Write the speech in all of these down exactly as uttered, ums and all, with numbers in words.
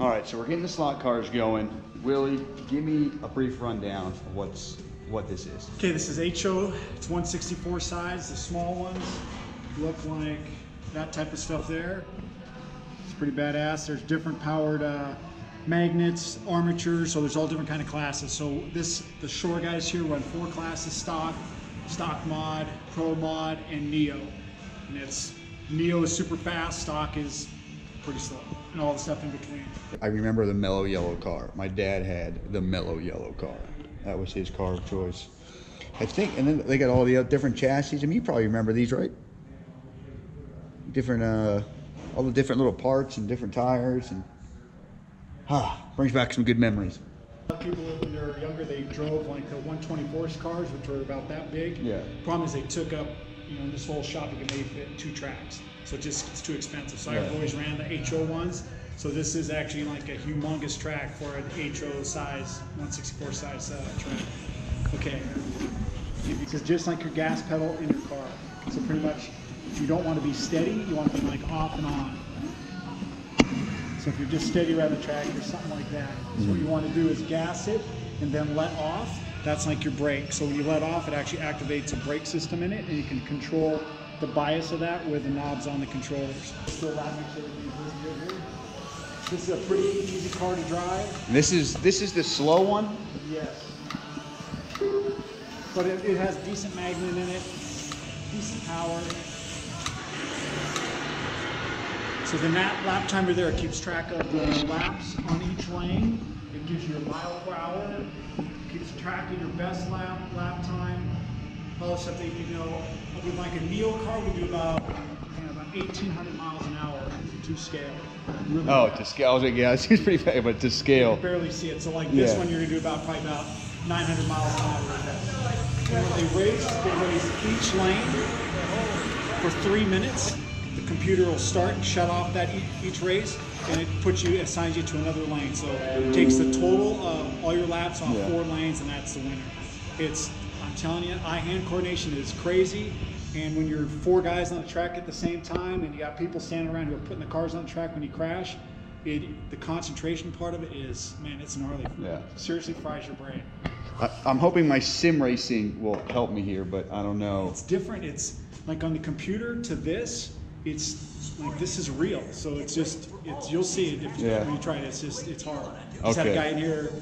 All right, so we're getting the slot cars going. Willie, give me a brief rundown of what's, what this is. Okay, this is H O. It's one sixty-four size. The small ones look like that type of stuff there. It's pretty badass. There's different powered uh, magnets, armatures, so there's all different kind of classes. So this, the SCHOR guys here run four classes: stock, stock mod, pro mod, and neo. And it's, neo is super fast, stock is pretty slow, and all the stuff in between. I remember the mellow yellow car. My dad had the mellow yellow car. That was his car of choice, I think. And then they got all the different chassis. I mean, you probably remember these, right? Different, uh, all the different little parts and different tires, and ah, brings back some good memories. People when they're younger, they drove like the one twenty-fours cars, which were about that big. Yeah. Problem is, they took up, you know, this whole shop, you can maybe fit two tracks. So it just, it's too expensive. So yeah. I always ran the H O ones. So this is actually like a humongous track for an H O size, one sixty-four size uh, track. Okay. This is just like your gas pedal in your car. So pretty much, if you don't want to be steady, you want to be like off and on. So if you're just steady around the track or something like that. So what you want to do is gas it and then let off. That's like your brake. So when you let off, it actually activates a brake system in it, and you can control the bias of that with the knobs on the controllers. Still laughing, so it's easier. This is a pretty easy car to drive. And this is this is the slow one? Yes. But it, it has decent magnet in it, decent power. So the lap, lap timer there keeps track of the laps on each lane. It gives you a mile per hour. It keeps track of your best lap, lap time. All the stuff that you know. With like a neo car, we do about, you know, about eighteen hundred miles an hour to scale. Really oh, fast. To scale. I was like, yeah, it seems pretty fast, but to scale. You can barely see it. So like this yeah. one, you're gonna do about probably about nine hundred miles an hour. And when they race, they race each lane for three minutes. The computer will start and shut off that e each race, and it puts you, assigns you to another lane. So it takes the total of all your laps on yeah. four lanes, and that's the winner. It's, I'm telling you, eye-hand coordination is crazy. And when you're four guys on the track at the same time, and you got people standing around who are putting the cars on the track when you crash, it, the concentration part of it is, man, it's gnarly. Yeah. It seriously fries your brain. I, I'm hoping my sim racing will help me here, but I don't know. It's different. It's like on the computer to this. It's like this is real, so it's just it's you'll see it if you, yeah. when you try it. It's just it's hard. I just okay. had a guy in here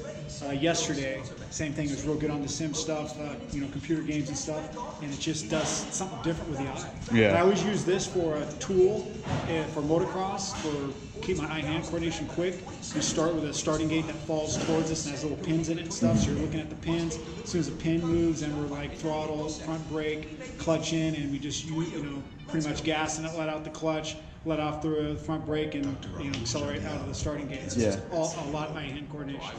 uh, yesterday. Same thing. It was real good on the sim stuff, uh, you know, computer games and stuff. And it just does something different with the eye. Yeah. But I always use this for a tool uh, for motocross for keep my eye-hand coordination quick. You start with a starting gate that falls towards us and has little pins in it and stuff. So you're looking at the pins. As soon as the pin moves, and we're like throttle, front brake, clutch in, and we just you, you know. Pretty much gas and it let out the clutch, let off the front brake, and you know, accelerate out of the starting gates. Yeah. It's all, a lot of hand coordination.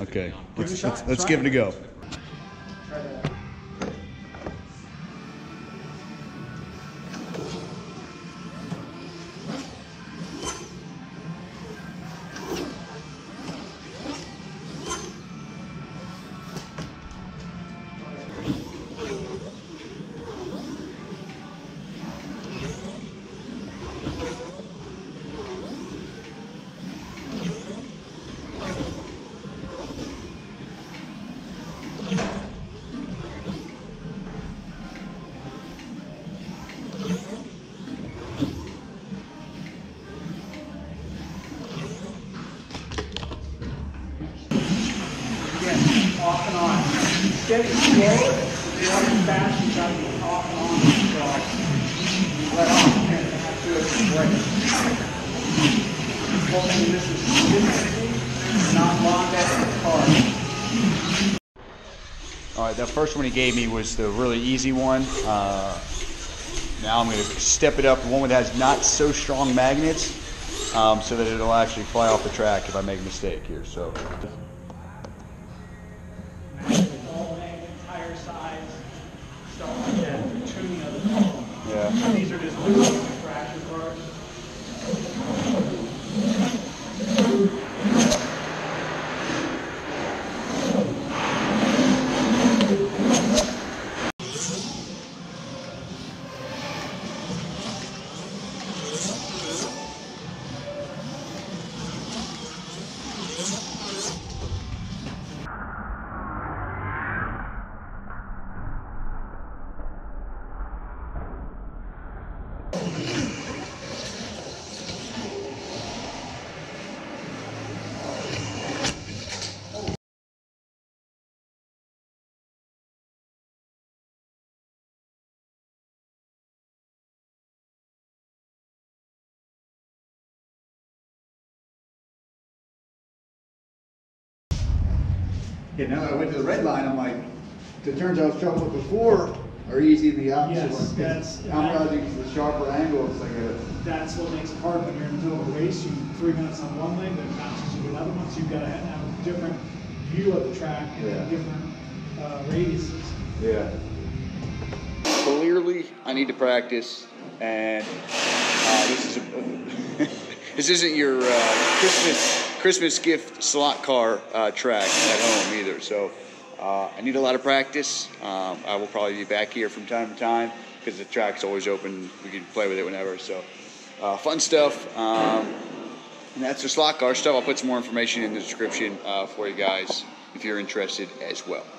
Okay, let's, give it let's, let's give it a go. Try that. Off and on. Instead of slow, if you want to be fast, you got to be off and on. So let off and have to do it right. Hopefully this is consistency, not long after the car. All right, that first one he gave me was the really easy one. Uh, now I'm going to step it up. The one that has not so strong magnets, um, so that it'll actually fly off the track if I make a mistake here. So. Yeah. These are just loose fracture parts. Yeah, now that I went to the red line, I'm like, it turns out shuffle before are easy in the opposite yes, one. Yes, that's. I'm that, using the sharper angle. It's like a. That's what makes it hard when you're in the middle of a race. You three minutes on one leg, then bounces to the other one. So you've got to have a different view of the track and yeah. different uh, radiuses. Yeah. Clearly, I need to practice, and uh, this is a, this isn't your uh, Christmas Christmas gift slot car uh, track at home either. So. Uh, I need a lot of practice. Um, I will probably be back here from time to time because the track's always open. We can play with it whenever. So, uh, fun stuff. Um, and that's the slot car stuff. I'll put some more information in the description uh, for you guys if you're interested as well.